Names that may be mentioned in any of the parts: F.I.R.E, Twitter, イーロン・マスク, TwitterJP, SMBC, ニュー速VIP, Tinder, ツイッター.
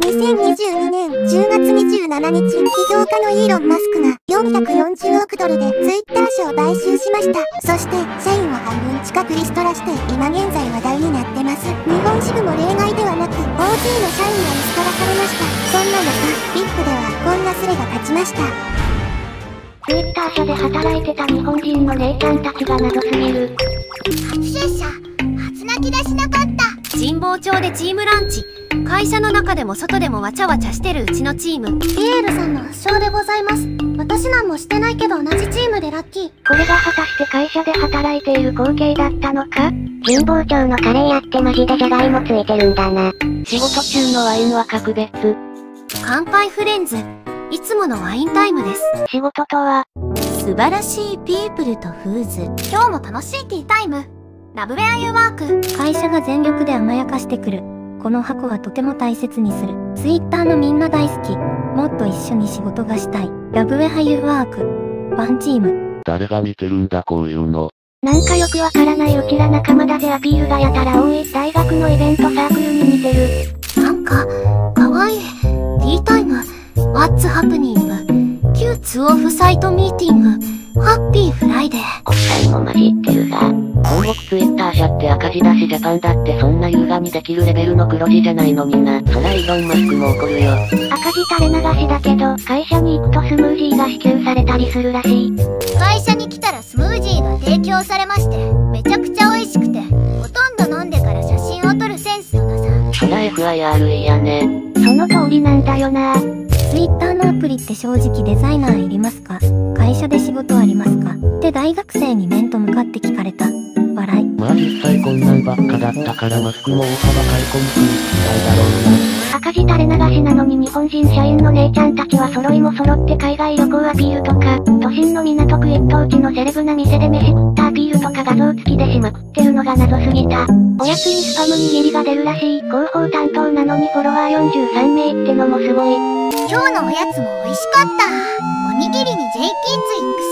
2022年10月27日、起業家のイーロン・マスクが440億ドルでツイッター社を買収しました。そして、社員は半分近くリストラして、今現在話題になってます。日本支部も例外ではなく、OG の社員がリストラされました。そんな中、VIP ではこんなスレが立ちました。ツイッター社で働いてた日本人の姉ちゃんたちが謎すぎる。初出社、初泣き出しなかった。神保町でチームランチ。会社の中でも外でもわちゃわちゃしてるうちのチーム。ピエールさんの圧勝でございます。私なんもしてないけど同じチームでラッキー。これが果たして会社で働いている光景だったのか？神保町のカレー屋ってマジでじゃがいもついてるんだな。仕事中のワインは格別。乾杯フレンズ。いつものワインタイムです。仕事とは、素晴らしいピープルとフーズ。今日も楽しいティータイム。ラブウェアユーワーク。会社が全力で甘やかしてくる。この箱はとても大切にする。ツイッターのみんな大好き。もっと一緒に仕事がしたい。ラブウェアユーワーク。ワンチーム。誰が見てるんだこういうの。なんかよくわからないうちら仲間だぜアピールがやたら多い。大学のイベントサークルに似てる。なんか、かわいい。ティータイム。What's happening? 旧ツオフサイトミーティング。ハッピーフライデー。国際もマジっていうさ。東北ツイッター社って赤字だしジャパンだってそんな優雅にできるレベルの黒字じゃないのにな。そらイーロンマスクも怒るよ。赤字垂れ流しだけど、会社に行くとスムージーが支給されたりするらしい。会社に来たらスムージーが提供されまして、めちゃくちゃ美味しくて、ほとんど飲んでから写真を撮るセンスのなさ。そら F.I.R.E やね。その通りなんだよな。ツイッターのアプリって正直デザイナーいりますか？会社で仕事ありますか？って大学生に面と向かって聞かれた。笑い。まあ実際こんなんばっかだったからマスクも大幅開墾する必要だろうな。赤字垂れ流しなのに日本人社員の姉ちゃんたちは揃いも揃って海外旅行アピールとか、都心の港区一等地のセレブな店で飯食ったアピールとか画像付きでしまくってるのが謎すぎた。おやつにスパム握りが出るらしい。広報担当なのにフォロワー43名ってのもすごい。今日のおやつも美味しかった。おにぎりに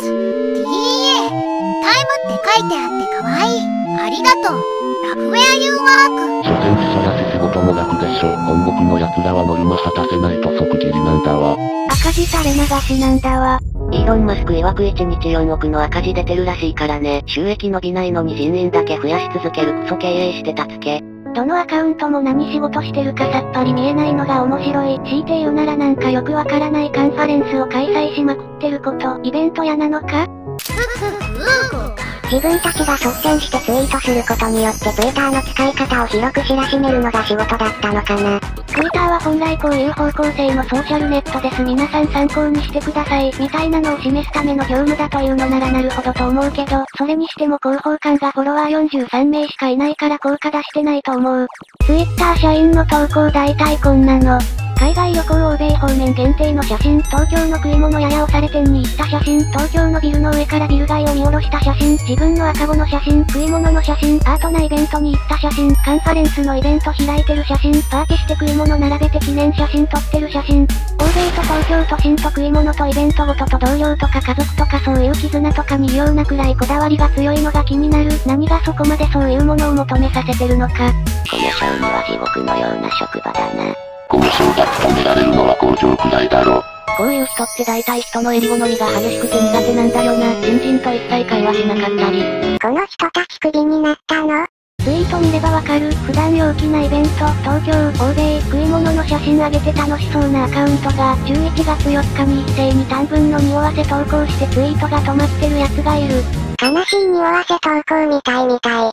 JKIDSX、TEA、タイムって書いてあってかわいい。ありがとう。ラブウェアユーワーク。所詮自社だし仕事も楽でしょ。本国の奴らはノルマ果たせないと即切りなんだわ。赤字垂れ流しなんだわ。イーロン・マスク曰く1日4億の赤字出てるらしいからね。収益伸びないのに人員だけ増やし続けるクソ経営してたつけ。どのアカウントも何仕事してるかさっぱり見えないのが面白い。強いて言うならなんかよくわからないカンファレンスを開催しまくってること、イベント屋なのか？自分たちが率先してツイートすることによってツイッターの使い方を広く知らしめるのが仕事だったのかな。ツイッターは本来こういう方向性のソーシャルネットです。皆さん参考にしてください。みたいなのを示すための業務だというのならなるほどと思うけど、それにしても広報官がフォロワー43名しかいないから効果出してないと思う。ツイッター社員の投稿大体こんなの。海外旅行欧米方面限定の写真、東京の食い物ややおされ店に行った写真、東京のビルの上からビル街を見下ろした写真、自分の赤子の写真、食い物の写真、アートなイベントに行った写真、カンファレンスのイベント開いてる写真、パーティして食い物並べて記念写真撮ってる写真、欧米と東京都心と食い物とイベントごとと同僚とか家族とかそういう絆とかに異様なくらいこだわりが強いのが気になる。何がそこまでそういうものを求めさせてるのか。この商務は地獄のような職場だな。工場が務められるのは工場くらいだろ。こういう人って大体人の襟好みが激しくて苦手なんだよな。新人と一切会話しなかったり。この人たちクビになったの？ツイート見ればわかる。普段陽気なイベント、東京、欧米、食い物の写真あげて楽しそうなアカウントが、11月4日に一斉に短文の匂わせ投稿してツイートが止まってるやつがいる。悲しい匂わせ投稿みたい。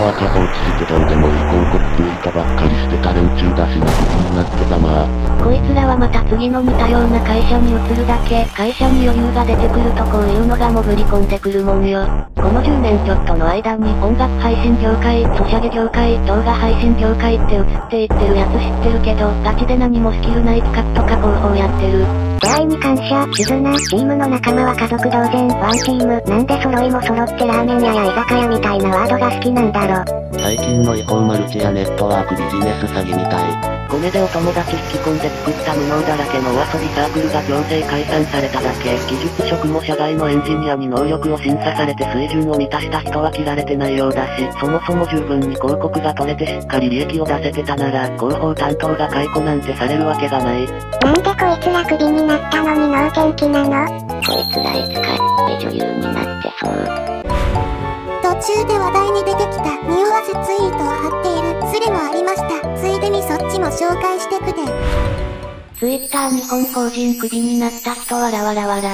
赤放置してどうでもいい広告ツイートばっかりしてた連中だしなことになってたまあ。こいつらはまた次の似たような会社に移るだけ。会社に余裕が出てくるとこういうのが潜り込んでくるもんよ。この10年ちょっとの間に音楽配信業界、ソシャゲ業界、動画配信業界って移っていってるやつ知ってるけど、ガチで何もスキルない企画とか広報やってる。出会いに感謝、絆、チームの仲間は家族同然、ワンチーム、なんで揃いも揃ってラーメン屋や居酒屋みたいなワードが好きなんだろ。最近の違法マルチやネットワークビジネス詐欺みたい。コネでお友達引き込んで作った無能だらけのお遊びサークルが強制解散されただけ。技術職も社外のエンジニアに能力を審査されて水準を満たした人は切られてないようだし、そもそも十分に広告が取れてしっかり利益を出せてたなら、広報担当が解雇なんてされるわけがない。なんでこいつらクビになったのに能天気なの？こいつらいつか女優になってそう。途中で話題に出てきた匂わせツイートを貼っているスレもありました。ついでにそっちも紹介してくれ。ツイッター日本法人クビになった人わらわらわら。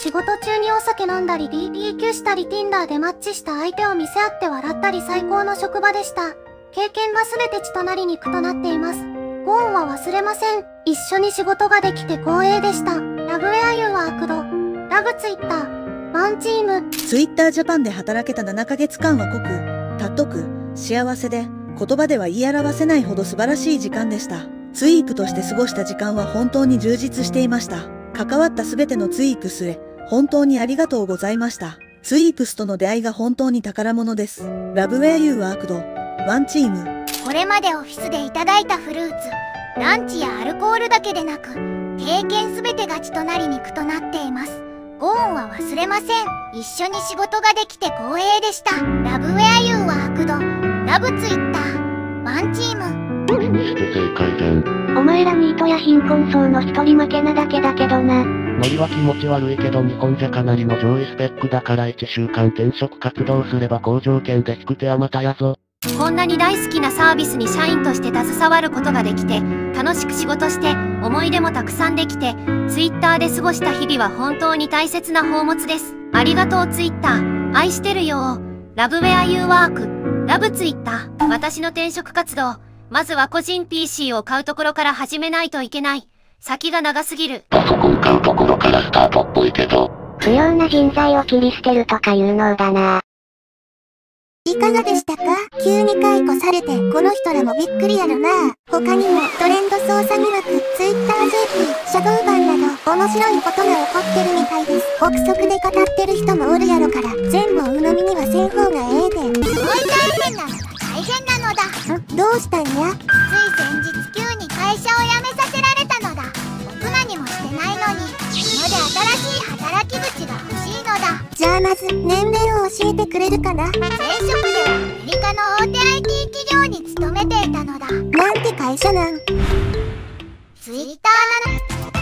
仕事中にお酒飲んだり BBQ したり Tinder でマッチした相手を見せ合って笑ったり最高の職場でした。経験が全て血となり肉となっています。ご恩は忘れません。一緒に仕事ができて光栄でした。ラグウェアユーは悪度。ラグツイッター。ワンチーム。ツイッタージャパンで働けた7ヶ月間は濃く、たっとく、幸せで、言葉では言い表せないほど素晴らしい時間でした。ツイークとして過ごした時間は本当に充実していました。関わったすべてのツイークスへ、本当にありがとうございました。ツイークスとの出会いが本当に宝物です。ラグウェアユーは悪度。ワンチーム。これまでオフィスでいただいたフルーツ、ランチやアルコールだけでなく、経験すべてが血となり肉となっています。ご恩は忘れません。一緒に仕事ができて光栄でした。ラブウェアユーは悪度。ラブツイッター。ワンチーム。どれにして正解でん。お前らニートや貧困層の一人負けなだけだけどな。森は気持ち悪いけど日本じゃかなりの上位スペックだから1週間転職活動すれば好条件で引く手はまたやぞ。こんなに大好きなサービスに社員として携わることができて、楽しく仕事して、思い出もたくさんできて、Twitter で過ごした日々は本当に大切な宝物です。ありがとう Twitter。愛してるよ。ラブウェアユーワーク。ラブ Twitter。私の転職活動。まずは個人 PC を買うところから始めないといけない。先が長すぎる。パソコン買うところからスタートっぽいけど。不要な人材を切り捨てるとか有能だな。いかがでしたか？急に解雇されて、この人らもびっくりやろな。他にも、トレンド操作疑惑、TwitterJP、シャドウバンなど、面白いことが起こってるみたいです。憶測で語ってる人もおるやろから、全部を鵜呑みにはせん方がええで。すごい大変なのが大変なのだ。どうしたんや？つい先日急に会社を辞めさせられたのだ。僕何もしてないのに、今で新しい働き口が欲しいのだ。じゃあまず、年齢を教えてくれるかな？前職ではアメリカの大手 IT 企業に勤めていたのだ。なんて会社なん？ツイッターなの。